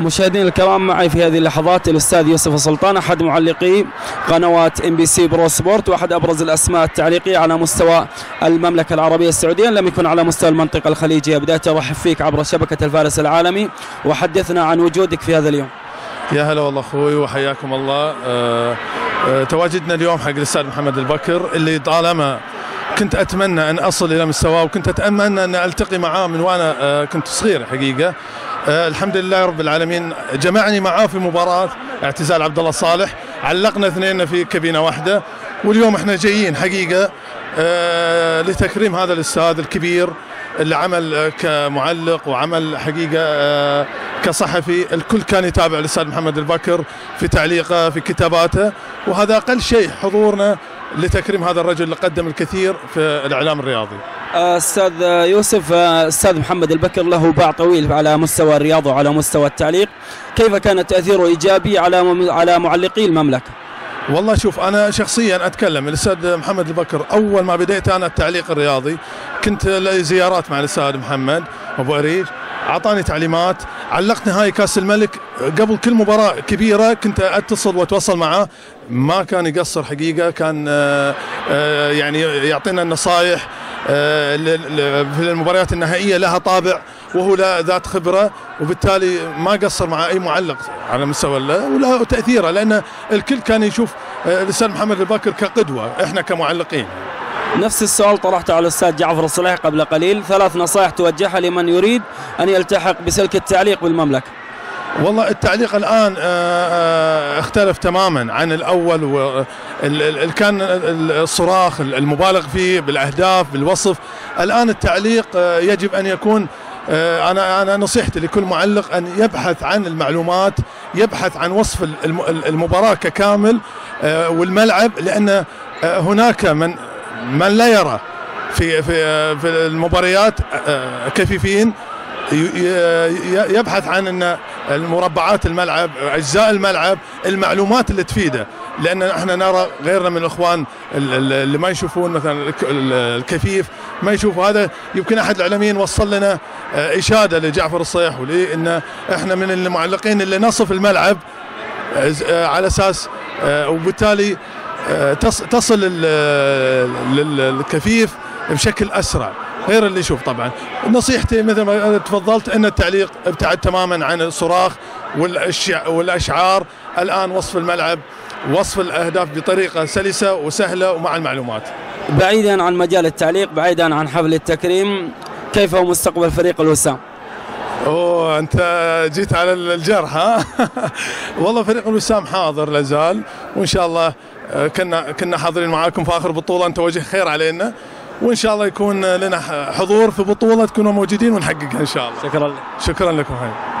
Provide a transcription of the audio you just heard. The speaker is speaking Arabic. مشاهدين الكرام، معي في هذه اللحظات الأستاذ يوسف السلطان أحد معلقي قنوات ام بي سي برو سبورت، وأحد أبرز الأسماء التعليقية على مستوى المملكة العربية السعودية، لم يكن على مستوى المنطقة الخليجية. بداية أرحب فيك عبر شبكة الفارس العالمي، وحدثنا عن وجودك في هذا اليوم. يا هلا والله أخوي وحياكم الله. تواجدنا اليوم حق الأستاذ محمد البكر اللي طالما كنت أتمنى أن أصل إلى مستواه، وكنت أتمنى أن ألتقي معاه من وأنا كنت صغير حقيقة. الحمد لله رب العالمين جمعني معاه في مباراة اعتزال عبد الله صالح، علقنا اثنين في كابينة واحدة، واليوم احنا جايين حقيقة لتكريم هذا الأستاذ الكبير اللي عمل كمعلق وعمل حقيقة كصحفي. الكل كان يتابع الأستاذ محمد البكر في تعليقه في كتاباته، وهذا أقل شيء حضورنا لتكريم هذا الرجل اللي قدم الكثير في الإعلام الرياضي. أستاذ يوسف، أستاذ محمد البكر له باع طويل على مستوى الرياضة وعلى مستوى التعليق، كيف كان تأثيره إيجابي على معلقي المملكة؟ والله شوف، أنا شخصيا أتكلم، الأستاذ محمد البكر أول ما بديت أنا التعليق الرياضي كنت لي زيارات مع الأستاذ محمد ابو عريج، أعطاني تعليمات، علقتني هاي كاس الملك قبل كل مباراة كبيرة كنت أتصل وأتواصل معه، ما كان يقصر حقيقة، كان يعني يعطينا النصائح في المباريات النهائية، لها طابع وهو ذات خبرة، وبالتالي ما قصر مع أي معلق على مستوى وله تأثيره، لأن الكل كان يشوف الأستاذ محمد البكر كقدوة إحنا كمعلقين. نفس السؤال طرحته على الأستاذ جعفر الصلاحي قبل قليل، ثلاث نصائح توجهها لمن يريد أن يلتحق بسلك التعليق بالمملكة. والله التعليق الآن اختلف تماما عن الأول، كان الصراخ المبالغ فيه بالأهداف بالوصف، الآن التعليق يجب أن يكون، أنا نصيحتي لكل معلق أن يبحث عن المعلومات، يبحث عن وصف المباراة ككامل والملعب، لأن هناك من لا يرى في المباريات كفيفين، يبحث عن ان المربعات الملعب، اجزاء الملعب، المعلومات اللي تفيده، لان احنا نرى غيرنا من الاخوان اللي ما يشوفون مثلا الكفيف ما يشوفوا. هذا يمكن احد الاعلاميين وصل لنا اشاده لجعفر الصيح ولي، ان احنا من المعلقين اللي نصف الملعب على اساس، وبالتالي تصل للكفيف بشكل اسرع غير اللي يشوف. طبعا نصيحتي مثل ما تفضلت ان التعليق ابتعد تماما عن الصراخ والاشعار، الان وصف الملعب، وصف الاهداف بطريقه سلسه وسهله ومع المعلومات. بعيدا عن مجال التعليق، بعيدا عن حفل التكريم، كيف هو مستقبل فريق الوسام؟ اوه، انت جيت على الجرح ها؟ والله فريق الوسام حاضر لازال، وان شاء الله كنا حاضرين معاكم في اخر بطوله، انت وجه خير علينا، وان شاء الله يكون لنا حضور في بطوله تكونوا موجودين ونحققها ان شاء الله. شكرا لك. شكرا لكم هاي.